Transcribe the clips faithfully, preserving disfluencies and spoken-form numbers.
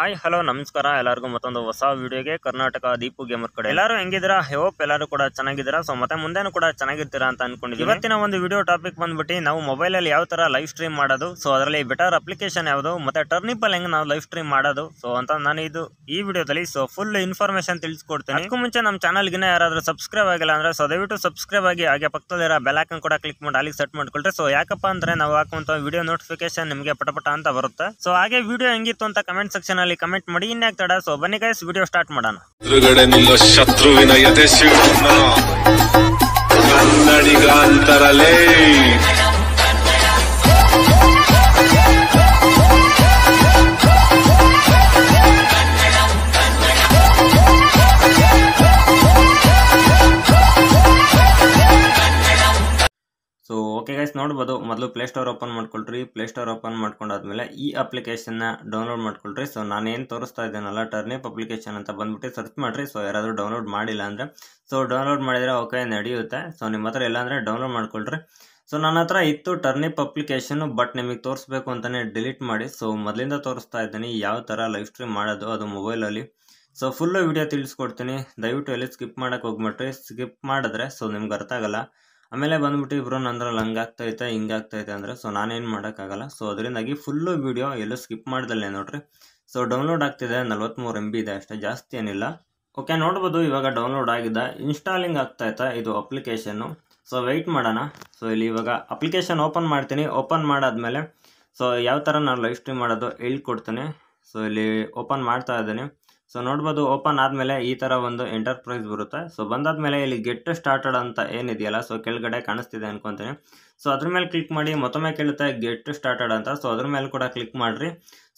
Hi hello ನಮಸ್ಕಾರ ಎಲ್ಲರಿಗೂ ಮತ್ತೊಂದು ಹೊಸ ವಿಡಿಯೋಗೆ ಕರ್ನಾಟಕ ದೀಪು ಗೇಮರ್ ಕಡೆ ಎಲ್ಲರೂ ಹೆಂಗಿದ್ದೀರಾ? ಐ ಹೋಪ್ ಎಲ್ಲರೂ ಕೂಡ ಚೆನ್ನಾಗಿದ್ದೀರಾ. ಸೊ ಮತ್ತೆ ಮುಂದೇನು ಕೂಡ ಚೆನ್ನಾಗಿರ್ತೀರಾ ಅಂತ ಅನ್ಕೊಂಡಿದ್ದೀನಿ. ಇವತ್ತಿನ ಒಂದು ವಿಡಿಯೋ ಟಾಪಿಕ್ ಬಂದ್ಬಿಟ್ಟು ನಾವು ಮೊಬೈಲಲ್ಲಿ ಯಾವ ಥರ ಲೈವ್ ಸ್ಟ್ರೀಮ್ ಮಾಡೋದು, ಸೊ ಅದರಲ್ಲಿ ಬೆಟರ್ ಅಪ್ಲಿಕೇಶನ್ ಯಾವುದು ಮತ್ತು ಟರ್ನಿಪಲ್ ಹೆಂಗೆ ನಾವು ಲೈವ್ ಸ್ಟ್ರೀಮ್ ಮಾಡೋದು ಸೊ ಅಂತ ನಾನು ಇದು ಈ ವಿಡಿಯೋದಲ್ಲಿ ಸೊ ಫುಲ್ ಇನ್ಫಾರ್ಮೇಷನ್ ತಿಳಿಸ್ಕೊಡ್ತೀನಿ. ಅದಕ್ಕೂ ಮುಂಚೆ ನಮ್ಮ ಚಾನಲ್ಗಿನ ಯಾರಾದರೂ ಸಬ್ಸ್ಕ್ರೈಬ್ ಆಗಿಲ್ಲ ಅಂದರೆ ಸೊ ದಯವಿಟ್ಟು ಸಬ್ಸ್ಕ್ರೈಬ್ ಆಗಿ ಹಾಗೆ ಪಕ್ಕದಲ್ಲಿರೋ ಬೆಲ್ ಐಕಾನ್ ಕೂಡ ಕ್ಲಿಕ್ ಮಾಡಿ ಅಲ್ಲಿಗೆ ಸೆಟ್ ಮಾಡಿಕೊಳ್ರಿ. ಸೊ ಯಾಕಪ್ಪ ಅಂದರೆ ನಾವು ಹಾಕುವಂಥ ವಿಡಿಯೋ ನೋಟಿಫಿಕೇಶನ್ ನಿಮಗೆ ಪಟಪಟ ಅಂತ ಬರುತ್ತೆ. ಸೊ ಹಾಗೆ ವಿಡಿಯೋ ಹೆಂಗಿತ್ತು ಅಂತ ಕಮೆಂಟ್ ಸೆಕ್ಷನ್ ಕಮೆಂಟ್ ಮಾಡಿ. ಇನ್ಯಾಕ್ ತಡ, ಸೊ ಬನ್ನಿ ಗೈಸ್ ವಿಡಿಯೋ ಸ್ಟಾರ್ಟ್ ಮಾಡೋಣ. ಎದುರುಗಡೆ ನಿಲ್ಲೋ ಶತ್ರುವಿನ ಎದೆ ಸಿಡಿದು ಕನ್ನಡಿಗ ಅಂತರಲೇ. ಸೊ ಓಕೆ ಗೈಸ್, ನೋಡ್ಬೋದು ಮೊದಲು ಪ್ಲೇಸ್ಟೋರ್ ಓಪನ್ ಮಾಡ್ಕೊಳ್ರಿ. ಪ್ಲೇಸ್ಟೋರ್ ಓಪನ್ ಮಾಡ್ಕೊಂಡಾದ್ಮೇಲೆ ಈ ಅಪ್ಲಿಕೇಶನ್ನ ಡೌನ್ಲೋಡ್ ಮಾಡ್ಕೊಳ್ರಿ. ಸೊ ನಾನೇನು ತೋರಿಸ್ತಾ ಇದ್ದೇನಲ್ಲ ಟರ್ನಿಪ್ ಅಪ್ಲಿಕೇಶನ್ ಅಂತ ಬಂದ್ಬಿಟ್ಟು ಸರ್ಚ್ ಮಾಡಿರಿ. ಸೊ ಯಾರಾದರೂ ಡೌನ್ಲೋಡ್ ಮಾಡಿಲ್ಲ ಅಂದರೆ ಸೊ ಡೌನ್ಲೋಡ್ ಮಾಡಿದರೆ ಓಕೆ ನಡೆಯುತ್ತೆ. ಸೊ ನಿಮ್ಮ ಹತ್ರ ಇಲ್ಲಾಂದರೆ ಡೌನ್ಲೋಡ್ ಮಾಡ್ಕೊಳ್ರಿ. ಸೊ ನನ್ನ ಹತ್ರ ಇತ್ತು ಟರ್ನಿಪ್ ಅಪ್ಲಿಕೇಶನ್, ಬಟ್ ನಿಮಗೆ ತೋರಿಸ್ಬೇಕು ಅಂತಲೇ ಡಿಲೀಟ್ ಮಾಡಿ. ಸೊ ಮೊದಲಿಂದ ತೋರಿಸ್ತಾ ಇದ್ದೀನಿ ಯಾವ ಥರ ಲೈವ್ ಸ್ಟ್ರೀಮ್ ಮಾಡೋದು ಅದು ಮೊಬೈಲಲ್ಲಿ. ಸೊ ಫುಲ್ಲು ವಿಡಿಯೋ ತಿಳಿಸ್ಕೊಡ್ತೀನಿ, ದಯವಿಟ್ಟು ಎಲ್ಲಿ ಸ್ಕಿಪ್ ಮಾಡೋಕ್ಕೆ ಹೋಗ್ಬಿಟ್ರಿ. ಸ್ಕಿಪ್ ಮಾಡಿದ್ರೆ ಸೊ ನಿಮ್ಗೆ ಅರ್ಥ ಆಗಲ್ಲ. ಆಮೇಲೆ ಬಂದ್ಬಿಟ್ಟು ಇಬ್ರು ನಂದ್ರಲ್ಲಿ ಹಂಗಾಗ್ತೈತೆ ಹಿಂಗಾಗ್ತೈತೆ ಅಂದರೆ ಸೊ ನಾನೇನು ಮಾಡೋಕ್ಕಾಗಲ್ಲ. ಸೊ ಅದರಿಂದಾಗಿ ಫುಲ್ಲು ವೀಡಿಯೋ ಎಲ್ಲೂ ಸ್ಕಿಪ್ ಮಾಡ್ದಲ್ಲೇ ನೋಡಿರಿ. ಸೊ ಡೌನ್ಲೋಡ್ ಆಗ್ತಿದೆ, ನಲ್ವತ್ತ್ಮೂರು ಎಮ್ ಬಿ ಇದೆ ಅಷ್ಟೇ, ಜಾಸ್ತಿ ಏನಿಲ್ಲ. ಓಕೆ ನೋಡ್ಬೋದು ಇವಾಗ ಡೌನ್ಲೋಡ್ ಆಗಿದೆ, ಇನ್ಸ್ಟಾಲಿಂಗ್ ಆಗ್ತಾಯಿದೆ ಇದು ಅಪ್ಲಿಕೇಶನ್ನು. ಸೊ ವೆಯ್ಟ್ ಮಾಡೋಣ. ಸೊ ಇಲ್ಲಿ ಇವಾಗ ಅಪ್ಲಿಕೇಶನ್ ಓಪನ್ ಮಾಡ್ತೀನಿ. ಓಪನ್ ಮಾಡಾದಮೇಲೆ ಸೊ ಯಾವ ಥರ ನಾನು ಲೈವ್ ಸ್ಟ್ರೀಮ್ ಮಾಡೋದು ಹೇಳ್ಕೊಡ್ತೀನಿ. ಸೊ ಇಲ್ಲಿ ಓಪನ್ ಮಾಡ್ತಾ ಇದ್ದೀನಿ. ಸೊ ನೋಡ್ಬೋದು ಓಪನ್ ಆದಮೇಲೆ ಈ ಥರ ಒಂದು ಎಂಟರ್ಪ್ರೈಸ್ ಬರುತ್ತೆ. ಸೊ ಬಂದಾದಮೇಲೆ ಇಲ್ಲಿ ಗೆಟ್ ಸ್ಟಾರ್ಟೆಡ್ ಅಂತ ಏನಿದೆಯಲ್ಲ ಸೊ ಕೆಳಗಡೆ ಕಾಣಿಸ್ತಿದೆ ಅನ್ಕೊತೀನಿ. ಸೊ ಅದ್ರ ಮೇಲೆ ಕ್ಲಿಕ್ ಮಾಡಿ. ಮತ್ತೊಮ್ಮೆ ಕೇಳುತ್ತೆ ಗೆಟ್ ಸ್ಟಾರ್ಟೆಡ್ ಅಂತ, ಸೊ ಅದ್ರ ಮೇಲೆ ಕೂಡ ಕ್ಲಿಕ್ ಮಾಡಿರಿ.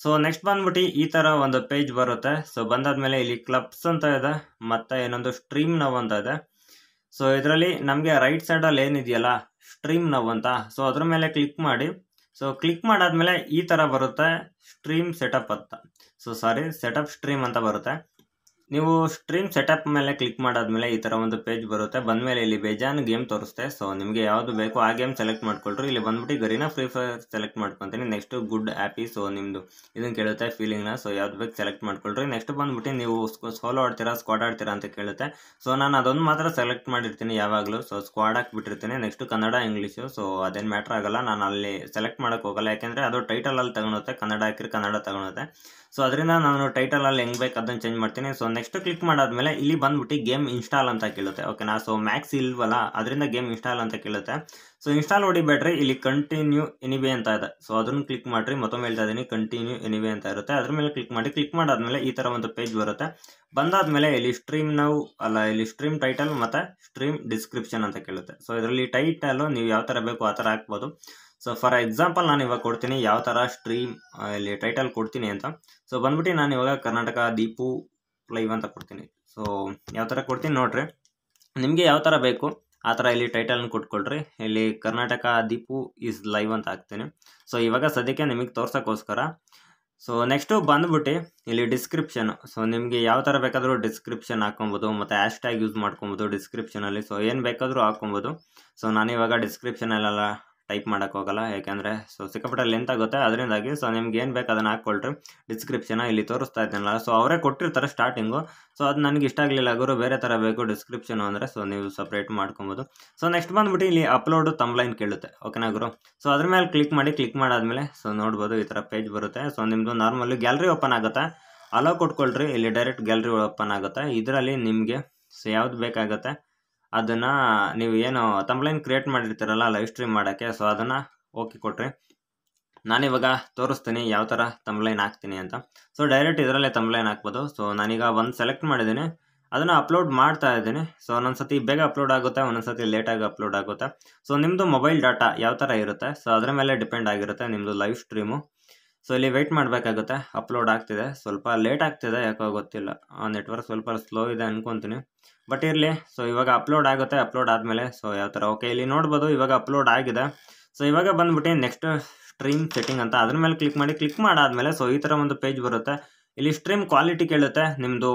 ಸೊ ನೆಕ್ಸ್ಟ್ ಬಂದ್ಬಿಟ್ಟು ಈ ಥರ ಒಂದು ಪೇಜ್ ಬರುತ್ತೆ. ಸೊ ಬಂದಾದಮೇಲೆ ಇಲ್ಲಿ ಕ್ಲಬ್ಸ್ ಅಂತ ಇದೆ, ಮತ್ತು ಏನೊಂದು ಸ್ಟ್ರೀಮ್ ನೌ ಅಂತ ಇದೆ. ಸೊ ಇದರಲ್ಲಿ ನಮಗೆ ರೈಟ್ ಸೈಡಲ್ಲಿ ಏನಿದೆಯಲ್ಲ ಸ್ಟ್ರೀಮ್ ನೌ ಅಂತ, ಸೊ ಅದ್ರ ಮೇಲೆ ಕ್ಲಿಕ್ ಮಾಡಿ. ಸೊ ಕ್ಲಿಕ್ ಮಾಡಾದಮೇಲೆ ಈ ಥರ ಬರುತ್ತೆ ಸ್ಟ್ರೀಮ್ ಸೆಟಪ್ ಅಂತ, ಸೊ ಸಾರಿ ಸೆಟಪ್ ಸ್ಟ್ರೀಮ್ ಅಂತ ಬರುತ್ತೆ. ನೀವು ಸ್ಟ್ರೀಮ್ ಸೆಟಪ್ ಮೇಲೆ ಕ್ಲಿಕ್ ಮಾಡಾದ್ಮೇಲೆ ಈ ಥರ ಒಂದು ಪೇಜ್ ಬರುತ್ತೆ. ಬಂದಮೇಲೆ ಇಲ್ಲಿ ಬೇಜಾನ್ ಗೇಮ್ ತೋರಿಸ್ತೆ. ಸೊ ನಿಮಗೆ ಯಾವುದು ಬೇಕು ಆ ಗೇಮ್ ಸೆಲೆಕ್ಟ್ ಮಾಡ್ಕೊಳ್ರಿ. ಇಲ್ಲಿ ಬಂದ್ಬಿಟ್ಟು ಗರಿನಾ ಫ್ರೀ ಫೈರ್ ಸೆಲೆಕ್ಟ್ ಮಾಡ್ಕೊತೀನಿ. ನೆಕ್ಸ್ಟ್ ಗುಡ್ ಆ್ಯಪಿ, ಸೊ ನಿಮ್ಮದು ಇದನ್ನು ಕೇಳುತ್ತೆ ಫೀಲಿಂಗ್ನ, ಸೊ ಯಾವ್ದು ಬೇಕು ಸೆಲೆಕ್ಟ್ ಮಾಡ್ಕೊಳ್ರಿ. ನೆಕ್ಸ್ಟ್ ಬಂದ್ಬಿಟ್ಟು ನೀವು ಸೋಲೋ ಆಡ್ತೀರಾ ಸ್ಕ್ವಾಡ್ ಆಡ್ತೀರಾ ಅಂತ ಕೇಳುತ್ತೆ. ಸೊ ನಾನು ಅದೊಂದು ಮಾತ್ರ ಸೆಲೆಕ್ಟ್ ಮಾಡಿರ್ತೀನಿ ಯಾವಾಗಲೂ. ಸೊ ಸ್ಕ್ವಾಡ್ ಹಾಕಿಬಿಟ್ಟಿರ್ತೀನಿ. ನೆಕ್ಸ್ಟ್ ಕನ್ನಡ ಇಂಗ್ಲೀಷು, ಸೊ ಅದೇನು ಮ್ಯಾಟ್ರ್ ಆಗಲ್ಲ, ನಾನು ಅಲ್ಲಿ ಸೆಲೆಕ್ಟ್ ಮಾಡೋಕ್ಕೆ ಹೋಗಲ್ಲ, ಯಾಕೆಂದರೆ ಅದು ಟೈಟಲಲ್ಲಿ ತಗೊಳುತ್ತೆ, ಕನ್ನಡ ಹಾಕಿರಿ ಕನ್ನಡ ತಗೊಳುತ್ತೆ. ಸೊ ಅದರಿಂದ ನಾನು ಟೈಟಲಲ್ಲಿ ಹೆಂಗೆ ಬೇಕು ಅದನ್ನು ಚೇಂಜ್ ಮಾಡ್ತೀನಿ. ಸೊ ನೆಕ್ಸ್ಟ್ ಕ್ಲಿಕ್ ಮಾಡಾದ್ಮೇಲೆ ಇಲ್ಲಿ ಬಂದ್ಬಿಟ್ಟು ಗೇಮ್ ಇನ್ಸ್ಟಾಲ್ ಅಂತ ಕೇಳುತ್ತೆ. ಓಕೆನಾ, ಸೊ ಮ್ಯಾಕ್ಸ್ ಇಲ್ವಲ್ಲ ಅದರಿಂದ ಗೇಮ್ ಇನ್ಸ್ಟಾಲ್ ಅಂತ ಕೇಳುತ್ತೆ. ಸೊ ಇನ್ಸ್ಟಾಲ್ ಹೊಡಿಬೇಡ್ರಿ, ಇಲ್ಲಿ ಕಂಟಿನ್ಯೂ ಎನಿವೆ ಅಂತ ಇದೆ, ಸೊ ಅದನ್ನು ಕ್ಲಿಕ್ ಮಾಡಿರಿ. ಮತ್ತೊಮ್ಮೆ ಹೇಳ್ತಾ ಇದ್ದೀನಿ ಕಂಟಿನ್ಯೂ ಎನಿವೆ ಅಂತ ಇರುತ್ತೆ, ಅದ್ರ ಮೇಲೆ ಕ್ಲಿಕ್ ಮಾಡಿ. ಕ್ಲಿಕ್ ಮಾಡಾದ್ಮೇಲೆ ಈ ಥರ ಒಂದು ಪೇಜ್ ಬರುತ್ತೆ. ಬಂದಾದ್ಮೇಲೆ ಇಲ್ಲಿ ಸ್ಟ್ರೀಮ್ ನೌ ಅಲ್ಲ ಇಲ್ಲಿ ಸ್ಟ್ರೀಮ್ ಟೈಟಲ್ ಮತ್ತು ಸ್ಟ್ರೀಮ್ ಡಿಸ್ಕ್ರಿಪ್ಷನ್ ಅಂತ ಕೇಳುತ್ತೆ. ಸೊ ಇದರಲ್ಲಿ ಟೈಟಲು ನೀವು ಯಾವ ಥರ ಬೇಕು ಆ ಥರ ಹಾಕ್ಬೋದು. ಸೊ ಫಾರ್ ಎಕ್ಸಾಂಪಲ್ ನಾನು ಇವಾಗ ಕೊಡ್ತೀನಿ ಯಾವ ಥರ ಸ್ಟ್ರೀಮ್ ಇಲ್ಲಿ ಟೈಟಲ್ ಕೊಡ್ತೀನಿ ಅಂತ. ಸೊ ಬಂದ್ಬಿಟ್ಟು ನಾನು ಇವಾಗ ಕರ್ನಾಟಕ ದೀಪು ಲೈವ್ ಅಂತ ಕೊಡ್ತೀನಿ. ಸೊ ಯಾವ ಥರ ಕೊಡ್ತೀನಿ ನೋಡಿರಿ, ನಿಮಗೆ ಯಾವ ಥರ ಬೇಕು ಆ ಥರ ಇಲ್ಲಿ ಟೈಟಲ್ನ ಕೊಟ್ಕೊಳ್ರಿ. ಇಲ್ಲಿ ಕರ್ನಾಟಕ ದೀಪು ಈಸ್ ಲೈವ್ ಅಂತ ಹಾಕ್ತೀನಿ. ಸೊ ಇವಾಗ ಸದ್ಯಕ್ಕೆ ನಿಮಗೆ ತೋರ್ಸೋಕ್ಕೋಸ್ಕರ. ಸೊ ನೆಕ್ಸ್ಟು ಬಂದ್ಬಿಟ್ಟು ಇಲ್ಲಿ ಡಿಸ್ಕ್ರಿಪ್ಷನ್. ಸೊ ನಿಮಗೆ ಯಾವ ಥರ ಬೇಕಾದರೂ ಡಿಸ್ಕ್ರಿಪ್ಷನ್ ಹಾಕೊಬೋದು, ಮತ್ತು ಹ್ಯಾಶ್ ಟ್ಯಾಗ್ ಯೂಸ್ ಮಾಡ್ಕೊಬೋದು ಡಿಸ್ಕ್ರಿಪ್ಷನಲ್ಲಿ. ಸೊ ಏನು ಬೇಕಾದರೂ ಹಾಕೊಬೋದು. ಸೊ ನಾನಿವಾಗ ಡಿಸ್ಕ್ರಿಪ್ಷನಲ್ಲೆಲ್ಲ ಟೈಪ್ ಮಾಡೋಕ್ಕೋಗಲ್ಲ, ಯಾಕೆಂದರೆ ಸೊ ಸಿಕ್ಕಾಪಟ್ಟೆ ಲೆಂತ್ ಆಗುತ್ತೆ, ಅದರಿಂದಾಗಿ. ಸೊ ನಿಮ್ಗೆ ಏನು ಬೇಕು ಅದನ್ನು ಹಾಕ್ಕೊಳ್ರಿ. ಡಿಸ್ಕ್ರಿಪ್ಷನ ಇಲ್ಲಿ ತೋರಿಸ್ತಾ ಇದ್ದೀನಲ್ಲ, ಸೊ ಅವರೇ ಕೊಟ್ಟಿರ್ತಾರೆ ಸ್ಟಾರ್ಟಿಂಗು. ಸೊ ಅದು ನನಗೆ ಇಷ್ಟ ಆಗಲಿಲ್ಲ ಗುರು, ಬೇರೆ ಥರ ಬೇಕು ಡಿಸ್ಕ್ರಿಪ್ಷನು ಅಂದರೆ ಸೊ ನೀವು ಸಪ್ರೇಟ್ ಮಾಡ್ಕೊಬೋದು. ಸೊ ನೆಕ್ಸ್ಟ್ ಬಂದ್ಬಿಟ್ಟು ಇಲ್ಲಿ ಅಪ್ಲೋಡು ತಂಬ್ಲೈನ್ ಕೇಳುತ್ತೆ. ಓಕೆನಾ ಗುರು, ಸೊ ಅದ್ರ ಮೇಲೆ ಕ್ಲಿಕ್ ಮಾಡಿ. ಕ್ಲಿಕ್ ಮಾಡಾದಮೇಲೆ ಸೊ ನೋಡ್ಬೋದು ಈ ಥರ ಪೇಜ್ ಬರುತ್ತೆ. ಸೊ ನಿಮ್ಮದು ನಾರ್ಮಲ್ ಗ್ಯಾಲರಿ ಓಪನ್ ಆಗುತ್ತೆ, ಅಲೋ ಕೊಟ್ಕೊಳ್ರಿ. ಇಲ್ಲಿ ಡೈರೆಕ್ಟ್ ಗ್ಯಾಲರಿ ಓಪನ್ ಆಗುತ್ತೆ. ಇದರಲ್ಲಿ ನಿಮಗೆ ಸೊ ಯಾವ್ದು ಬೇಕಾಗುತ್ತೆ ಅದನ್ನು ನೀವು ಏನು ತಂಬ್ಲೈನ್ ಕ್ರಿಯೇಟ್ ಮಾಡಿರ್ತೀರಲ್ಲ ಲೈವ್ ಸ್ಟ್ರೀಮ್ ಮಾಡೋಕ್ಕೆ, ಸೊ ಅದನ್ನು ಓಕೆ ಕೊಟ್ರಿ. ನಾನಿವಾಗ ತೋರಿಸ್ತೀನಿ ಯಾವ ಥರ ತಂಬ್ಲೈನ್ ಹಾಕ್ತೀನಿ ಅಂತ. ಸೊ ಡೈರೆಕ್ಟ್ ಇದರಲ್ಲೇ ತಂಬ್ಲೈನ್ ಹಾಕ್ಬೋದು. ಸೊ ನಾನೀಗ ಒಂದು ಸೆಲೆಕ್ಟ್ ಮಾಡಿದ್ದೀನಿ, ಅದನ್ನು ಅಪ್ಲೋಡ್ ಮಾಡ್ತಾ ಇದ್ದೀನಿ. ಸೊ ಒಂದೊಂದು ಸತಿ ಬೇಗ ಅಪ್ಲೋಡ್ ಆಗುತ್ತೆ, ಒಂದೊಂದು ಸತಿ ಲೇಟಾಗಿ ಅಪ್ಲೋಡ್ ಆಗುತ್ತೆ. ಸೊ ನಿಮ್ಮದು ಮೊಬೈಲ್ ಡಾಟಾ ಯಾವ ಥರ ಇರುತ್ತೆ ಸೊ ಅದರ ಮೇಲೆ ಡಿಪೆಂಡ್ ಆಗಿರುತ್ತೆ ನಿಮ್ಮದು ಲೈವ್ ಸ್ಟ್ರೀಮು. ಸೊ ಇಲ್ಲಿ ವೆಯ್ಟ್ ಮಾಡಬೇಕಾಗುತ್ತೆ, ಅಪ್ಲೋಡ್ ಆಗ್ತಿದೆ. ಸ್ವಲ್ಪ ಲೇಟ್ ಆಗ್ತಿದೆ, ಯಾಕೋ ಗೊತ್ತಿಲ್ಲ, ನೆಟ್ವರ್ಕ್ ಸ್ವಲ್ಪ ಸ್ಲೋ ಇದೆ ಅಂದ್ಕೊತೀನಿ, ಬಟ್ ಇರಲಿ. ಸೊ ಇವಾಗ ಅಪ್ಲೋಡ್ ಆಗುತ್ತೆ. ಅಪ್ಲೋಡ್ ಆದಮೇಲೆ ಸೊ ಯಾವ ಥರ ಓಕೆ ಇಲ್ಲಿ ನೋಡ್ಬೋದು ಇವಾಗ ಅಪ್ಲೋಡ್ ಆಗಿದೆ. ಸೊ ಇವಾಗ ಬಂದ್ಬಿಟ್ಟು ನೆಕ್ಸ್ಟ್ ಸ್ಟ್ರೀಮ್ ಸೆಟ್ಟಿಂಗ್ ಅಂತ ಅದ್ರ ಮೇಲೆ ಕ್ಲಿಕ್ ಮಾಡಿ. ಕ್ಲಿಕ್ ಮಾಡಾದಮೇಲೆ ಸೊ ಈ ಥರ ಒಂದು ಪೇಜ್ ಬರುತ್ತೆ. ಇಲ್ಲಿ ಸ್ಟ್ರೀಮ್ ಕ್ವಾಲಿಟಿ ಕೇಳುತ್ತೆ, ನಿಮ್ಮದು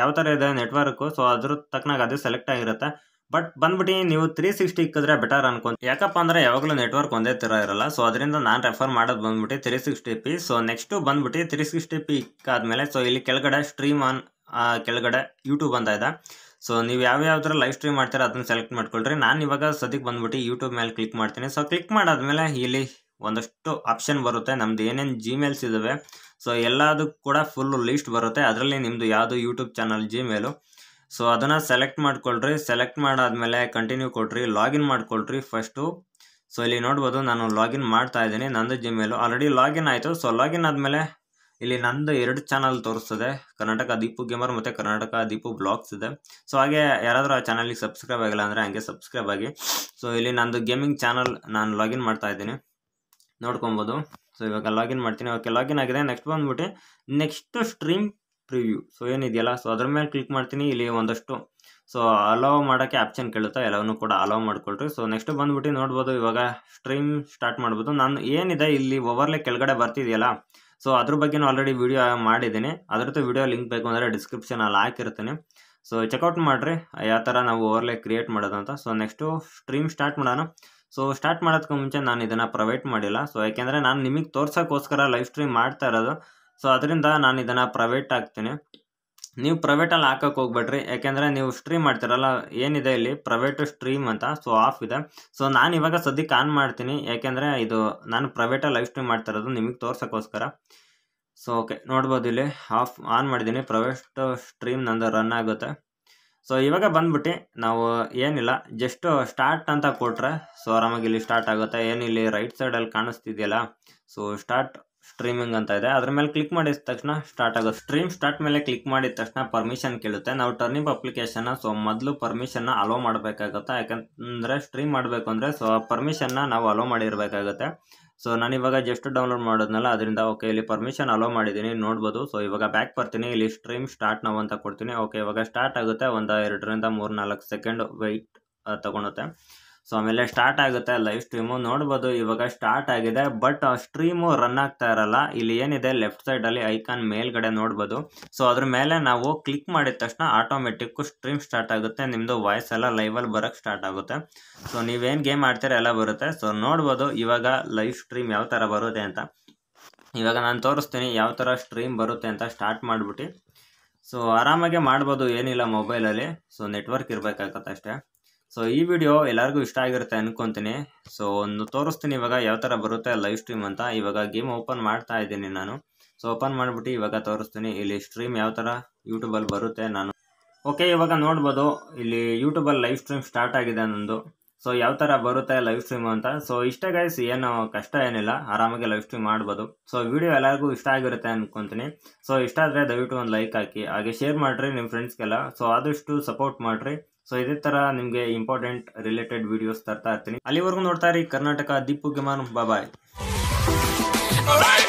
ಯಾವ ಥರ ಇದೆ ನೆಟ್ವರ್ಕು. ಸೊ ಅದ್ರ ತಕ್ಕನಾಗ ಅದೇ ಸೆಲೆಕ್ಟ್ ಆಗಿರುತ್ತೆ. ಬಟ್ ಬಂದ್ಬಿಟ್ಟು ನೀವು ತ್ರೀ ಸಿಕ್ಸ್ಟಿ ಇಕ್ಕಿದ್ರೆ ಬೆಟರ್ ಅನ್ಕೊಂತ, ಯಾಕಪ್ಪ ಅಂದರೆ ಯಾವಾಗಲೂ ನೆಟ್ವರ್ಕ್ ಒಂದೇ ಥರ ಇರಲ್ಲ. ಸೊ ಅದರಿಂದ ನಾನು ರೆಫರ್ ಮಾಡೋದು ಬಂದ್ಬಿಟ್ಟು three sixty P. So next ಬಂದ್ಬಿಟ್ಟು ತ್ರೀ ಸಿಕ್ಸ್ಟಿ ಪಿ ಇಕ್ಕಾದ್ಮೇಲೆ ಸೊ ಇಲ್ಲಿ ಕೆಳಗಡೆ ಸ್ಟ್ರೀಮ್ ಆನ್ ಕೆಳಗಡೆ ಯೂಟ್ಯೂಬ್ ಅಂತ ಇದೆ. ಸೊ ನೀವು ಯಾವ ಯಾವ್ದಾರ ಲೈವ್ ಸ್ಟ್ರೀಮ್ ಮಾಡ್ತೀರಾ ಅದನ್ನು ಸೆಲೆಕ್ಟ್ ಮಾಡ್ಕೊಳ್ರಿ. ನಾನು ಇವಾಗ ಸದ್ಯಕ್ಕೆ ಬಂದ್ಬಿಟ್ಟು ಯೂಟ್ಯೂಬ್ ಮೇಲೆ ಕ್ಲಿಕ್ ಮಾಡ್ತೀನಿ. ಸೊ ಕ್ಲಿಕ್ ಮಾಡಾದ್ಮೇಲೆ ಇಲ್ಲಿ ಒಂದಷ್ಟು ಆಪ್ಷನ್ ಬರುತ್ತೆ, ನಮ್ದು ಏನೇನು ಜಿಮೇಲ್ಸ್ ಇದ್ದಾವೆ ಸೊ ಎಲ್ಲದೂ ಕೂಡ ಫುಲ್ಲು ಲೀಸ್ಟ್ ಬರುತ್ತೆ. ಅದರಲ್ಲಿ ನಿಮ್ಮದು ಯಾವುದು ಯೂಟ್ಯೂಬ್ ಚಾನಲ್ ಜಿಮೇಲು ಸೊ ಅದನ್ನು ಸೆಲೆಕ್ಟ್ ಮಾಡ್ಕೊಳ್ರಿ. ಸೆಲೆಕ್ಟ್ ಮಾಡಾದ್ಮೇಲೆ ಕಂಟಿನ್ಯೂ ಕೊಡ್ರಿ, ಲಾಗಿನ್ ಮಾಡ್ಕೊಳ್ರಿ ಫಸ್ಟು. ಸೊ ಇಲ್ಲಿ ನೋಡ್ಬೋದು ನಾನು ಲಾಗಿನ್ ಮಾಡ್ತಾ ಇದ್ದೀನಿ, ನಂದು ಜಿಮೇಲು ಆಲ್ರೆಡಿ ಲಾಗಿನ್ ಆಯಿತು. ಸೊ ಲಾಗಿನ್ ಆದಮೇಲೆ ಇಲ್ಲಿ ನಂದು ಎರಡು ಚಾನಲ್ ತೋರಿಸ್ತದೆ, ಕರ್ನಾಟಕ ದೀಪು ಗೇಮರ್ ಮತ್ತು ಕರ್ನಾಟಕ ದೀಪು ಬ್ಲಾಗ್ಸ್ ಇದೆ. ಸೊ ಹಾಗೆ ಯಾರಾದರೂ ಆ ಚಾನಲಿಗೆ ಸಬ್ಸ್ಕ್ರೈಬ್ ಆಗಿಲ್ಲ ಅಂದರೆ ಹಂಗೆ ಸಬ್ಸ್ಕ್ರೈಬ್ ಆಗಿ. ಸೊ ಇಲ್ಲಿ ನಂದು ಗೇಮಿಂಗ್ ಚಾನಲ್ ನಾನು ಲಾಗಿನ್ ಮಾಡ್ತಾ ಇದ್ದೀನಿ, ನೋಡ್ಕೊಬೋದು. ಸೊ ಇವಾಗ ಲಾಗಿನ್ ಮಾಡ್ತೀನಿ, ಓಕೆ ಲಾಗಿನ್ ಆಗಿದೆ. ನೆಕ್ಸ್ಟ್ ಬಂದ್ಬಿಟ್ಟು ನೆಕ್ಸ್ಟ್ ಸ್ಟ್ರೀಮ್ ಪ್ರಿವ್ಯೂ ಸೊ ಏನಿದೆಯಲ್ಲ ಸೊ ಅದ್ರ ಮೇಲೆ ಕ್ಲಿಕ್ ಮಾಡ್ತೀನಿ. ಇಲ್ಲಿ ಒಂದಷ್ಟು ಸೊ ಅಲೋ ಮಾಡೋಕ್ಕೆ ಆಪ್ಷನ್ ಕೇಳುತ್ತೆ, ಎಲ್ಲವನ್ನೂ ಕೂಡ ಅಲೋ ಮಾಡ್ಕೊಳ್ರಿ. ಸೊ ನೆಕ್ಸ್ಟ್ ಬಂದ್ಬಿಟ್ಟು ನೋಡ್ಬೋದು ಇವಾಗ ಸ್ಟ್ರೀಮ್ ಸ್ಟಾರ್ಟ್ ಮಾಡ್ಬೋದು. ನಾನು ಏನಿದೆ ಇಲ್ಲಿ ಓವರ್ಲೆ ಕೆಳಗಡೆ ಬರ್ತಿದೆಯಲ್ಲ ಸೊ ಅದ್ರ ಬಗ್ಗೆನೂ ಆಲ್ರೆಡಿ ವೀಡಿಯೋ ಮಾಡಿದ್ದೀನಿ, ಅದ್ರದ್ದು ವಿಡಿಯೋ ಲಿಂಕ್ ಬೇಕು ಅಂದರೆ ಡಿಸ್ಕ್ರಿಪ್ಷನಲ್ಲಿ ಹಾಕಿರ್ತೀನಿ. ಸೊ ಚೆಕ್ಔಟ್ ಮಾಡಿರಿ ಯಾವ ಥರ ನಾವು ಓವರ್ಲೆ ಕ್ರಿಯೇಟ್ ಮಾಡೋದಂತ. ಸೊ ನೆಕ್ಸ್ಟು ಸ್ಟ್ರೀಮ್ ಸ್ಟಾರ್ಟ್ ಮಾಡೋಣ. ಸೊ ಸ್ಟಾರ್ಟ್ ಮಾಡೋದಕ್ಕೆ ಮುಂಚೆ ನಾನು ಇದನ್ನು ಪ್ರೈವೇಟ್ ಮಾಡಿಲ್ಲ, ಸೊ ಯಾಕೆಂದರೆ ನಾನು ನಿಮಗೆ ತೋರ್ಸೋಕ್ಕೋಸ್ಕರ ಲೈವ್ ಸ್ಟ್ರೀಮ್ ಮಾಡ್ತಾ ಇರೋದು. ಸೊ ಅದರಿಂದ ನಾನು ಇದನ್ನು ಪ್ರೈವೇಟ್ ಹಾಕ್ತೀನಿ, ನೀವು ಪ್ರೈವೇಟಲ್ಲಿ ಹಾಕೋಕ್ಕೆ ಹೋಗ್ಬೇಡ್ರಿ. ಯಾಕೆಂದರೆ ನೀವು ಸ್ಟ್ರೀಮ್ ಮಾಡ್ತೀರಲ್ಲ, ಏನಿದೆ ಇಲ್ಲಿ ಪ್ರೈವೇಟು ಸ್ಟ್ರೀಮ್ ಅಂತ ಸೊ ಆಫ್ ಇದೆ. ಸೊ ನಾನು ಇವಾಗ ಸದ್ಯಕ್ಕೆ ಆನ್ ಮಾಡ್ತೀನಿ, ಯಾಕೆಂದರೆ ಇದು ನಾನು ಪ್ರೈವೇಟಲ್ಲಿ ಲೈವ್ ಸ್ಟ್ರೀಮ್ ಮಾಡ್ತಾ ಇರೋದು ನಿಮಗೆ ತೋರ್ಸೋಕ್ಕೋಸ್ಕರ. ಸೊ ಓಕೆ ನೋಡ್ಬೋದು ಇಲ್ಲಿ ಆಫ್ ಆನ್ ಮಾಡಿದ್ದೀನಿ, ಪ್ರೈವೇಟ್ ಸ್ಟ್ರೀಮ್ ನಂದು ರನ್ ಆಗುತ್ತೆ. ಸೊ ಇವಾಗ ಬಂದ್ಬಿಟ್ಟು ನಾವು ಏನಿಲ್ಲ ಜಸ್ಟ್ ಸ್ಟಾರ್ಟ್ ಅಂತ ಕೊಟ್ಟರೆ ಸೊ ಆರಾಮಾಗಿ ಇಲ್ಲಿ ಸ್ಟಾರ್ಟ್ ಆಗುತ್ತೆ. ಏನಿಲ್ಲಿ ರೈಟ್ ಸೈಡಲ್ಲಿ ಕಾಣಿಸ್ತಿದೆಯಲ್ಲ ಸೊ ಸ್ಟಾರ್ಟ್ ಸ್ಟ್ರೀಮಿಂಗ್ ಅಂತ ಇದೆ, ಅದ್ರ ಮೇಲೆ ಕ್ಲಿಕ್ ಮಾಡಿದ ತಕ್ಷಣ ಸ್ಟಾರ್ಟ್ ಆಗುತ್ತೆ. ಸ್ಟ್ರೀಮ್ ಸ್ಟಾರ್ಟ್ ಮೇಲೆ ಕ್ಲಿಕ್ ಮಾಡಿದ ತಕ್ಷಣ ಪರ್ಮಿಷನ್ ಕೇಳುತ್ತೆ, ನಾವು ಟರ್ನಿಂಗ್ ಅಪ್ಲಿಕೇಶನ್ನ ಸೊ ಮೊದಲು ಪರ್ಮಿಷನ್ನ ಅಲೋ ಮಾಡಬೇಕಾಗುತ್ತೆ. ಯಾಕಂದರೆ ಸ್ಟ್ರೀಮ್ ಮಾಡಬೇಕು ಅಂದರೆ ಸೊ ಪರ್ಮಿಷನ್ನ ನಾವು ಅಲೋ ಮಾಡಿರಬೇಕಾಗುತ್ತೆ. ಸೊ ನಾನು ಇವಾಗ ಜಸ್ಟ್ ಡೌನ್ಲೋಡ್ ಮಾಡೋದ್ನಲ್ಲ ಅದರಿಂದ ಓಕೆ ಇಲ್ಲಿ ಪರ್ಮಿಷನ್ ಅಲೋ ಮಾಡಿದ್ದೀನಿ, ನೋಡ್ಬೋದು. ಸೊ ಇವಾಗ ಬ್ಯಾಕ್ ಬರ್ತೀನಿ, ಇಲ್ಲಿ ಸ್ಟ್ರೀಮ್ ಸ್ಟಾರ್ಟ್ ನಾವು ಅಂತ ಕೊಡ್ತೀನಿ. ಓಕೆ ಇವಾಗ ಸ್ಟಾರ್ಟ್ ಆಗುತ್ತೆ, ಒಂದು ಎರಡರಿಂದ ಮೂರು ನಾಲ್ಕು ಸೆಕೆಂಡ್ ವೆಯ್ಟ್ ತೊಗೊಳುತ್ತೆ. ಸೊ ಆಮೇಲೆ ಸ್ಟಾರ್ಟ್ ಆಗುತ್ತೆ ಲೈವ್ ಸ್ಟ್ರೀಮು, ನೋಡ್ಬೋದು. ಇವಾಗ ಸ್ಟಾರ್ಟ್ ಆಗಿದೆ, ಬಟ್ ಸ್ಟ್ರೀಮು ರನ್ ಆಗ್ತಾ ಇರಲ್ಲ. ಇಲ್ಲಿ ಏನಿದೆ ಲೆಫ್ಟ್ ಸೈಡಲ್ಲಿ ಐಕಾನ್ ಮೇಲ್ಗಡೆ ನೋಡ್ಬೋದು. ಸೊ ಅದ್ರ ಮೇಲೆ ನಾವು ಕ್ಲಿಕ್ ಮಾಡಿದ ತಕ್ಷಣ ಆಟೋಮೆಟಿಕ್ಕು ಸ್ಟ್ರೀಮ್ ಸ್ಟಾರ್ಟ್ ಆಗುತ್ತೆ, ನಿಮ್ಮದು ವಾಯ್ಸ್ ಎಲ್ಲ ಲೈವಲ್ಲಿ ಬರೋಕ್ಕೆ ಸ್ಟಾರ್ಟ್ ಆಗುತ್ತೆ. ಸೊ ನೀವೇನು ಗೇಮ್ ಆಡ್ತೀರ ಎಲ್ಲ ಬರುತ್ತೆ. ಸೊ ನೋಡ್ಬೋದು ಇವಾಗ ಲೈವ್ ಸ್ಟ್ರೀಮ್ ಯಾವ ಥರ ಬರುತ್ತೆ ಅಂತ. ಇವಾಗ ನಾನು ತೋರಿಸ್ತೀನಿ ಯಾವ ಥರ ಸ್ಟ್ರೀಮ್ ಬರುತ್ತೆ ಅಂತ. ಸ್ಟಾರ್ಟ್ ಮಾಡಿಬಿಟ್ಟು ಸೊ ಆರಾಮಾಗೆ ಮಾಡ್ಬೋದು, ಏನಿಲ್ಲ ಮೊಬೈಲಲ್ಲಿ. ಸೊ ನೆಟ್ವರ್ಕ್ ಇರಬೇಕಾಗತ್ತೆ ಅಷ್ಟೇ. ಸೊ ಈ ವಿಡಿಯೋ ಎಲ್ಲರಿಗೂ ಇಷ್ಟ ಆಗಿರುತ್ತೆ ಅಂದ್ಕೊತೀನಿ. ಸೊ ಒಂದು ತೋರಿಸ್ತೀನಿ ಇವಾಗ ಯಾವ ಥರ ಬರುತ್ತೆ ಲೈವ್ ಸ್ಟ್ರೀಮ್ ಅಂತ. ಇವಾಗ ಗೇಮ್ ಓಪನ್ ಮಾಡ್ತಾ ಇದ್ದೀನಿ ನಾನು. ಸೊ ಓಪನ್ ಮಾಡಿಬಿಟ್ಟು ಇವಾಗ ತೋರಿಸ್ತೀನಿ ಇಲ್ಲಿ ಸ್ಟ್ರೀಮ್ ಯಾವ ಥರ ಯೂಟ್ಯೂಬಲ್ಲಿ ಬರುತ್ತೆ ನಾನು. ಓಕೆ ಇವಾಗ ನೋಡ್ಬೋದು ಇಲ್ಲಿ ಯೂಟ್ಯೂಬಲ್ಲಿ ಲೈವ್ ಸ್ಟ್ರೀಮ್ ಸ್ಟಾರ್ಟ್ ಆಗಿದೆ ನಂದು. ಸೊ ಯಾವ ಥರ ಬರುತ್ತೆ ಲೈವ್ ಸ್ಟ್ರೀಮ್ ಅಂತ. ಸೊ ಇಷ್ಟ ಗೈಸ್, ಏನು ಕಷ್ಟ ಏನಿಲ್ಲ, ಆರಾಮಾಗಿ ಲೈವ್ ಸ್ಟ್ರೀಮ್ ಮಾಡ್ಬೋದು. ಸೊ ವಿಡಿಯೋ ಎಲ್ಲರಿಗೂ ಇಷ್ಟ ಆಗಿರುತ್ತೆ ಅಂದ್ಕೊತೀನಿ. ಸೊ ಇಷ್ಟ ಆದರೆ ದಯವಿಟ್ಟು ಒಂದು ಲೈಕ್ ಹಾಕಿ, ಹಾಗೆ ಶೇರ್ ಮಾಡಿರಿ ನಿಮ್ಮ ಫ್ರೆಂಡ್ಸ್ಗೆಲ್ಲ. ಸೊ ಆದಷ್ಟು ಸಪೋರ್ಟ್ ಮಾಡಿರಿ. ಸೊ ಇದೇ ಥರ ನಿಮಗೆ ಇಂಪಾರ್ಟೆಂಟ್ ರಿಲೇಟೆಡ್ ವಿಡಿಯೋಸ್ ತರ್ತಾ ಇರ್ತೀನಿ. ಅಲ್ಲಿವರೆಗೂ ನೋಡ್ತಾ ಇರಿ ಕರ್ನಾಟಕ ದೀಪು ಗೇಮರ್. ಬಾಯ್.